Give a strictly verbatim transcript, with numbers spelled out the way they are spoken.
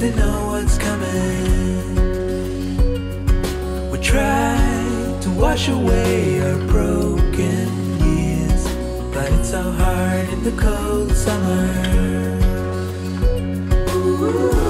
they know what's coming. We try to wash away our broken years, but it's so hard in the cold summer. Ooh.